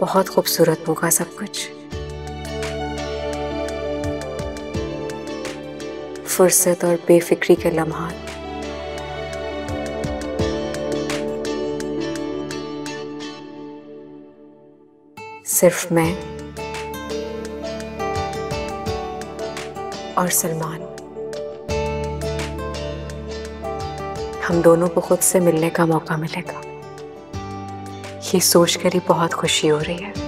बहुत खूबसूरत होगा सब कुछ। फुर्सत और बेफिक्री के लम्हात, सिर्फ मैं और सलमान, हम दोनों को खुद से मिलने का मौका मिलेगा। ये सोचकर ही बहुत खुशी हो रही है।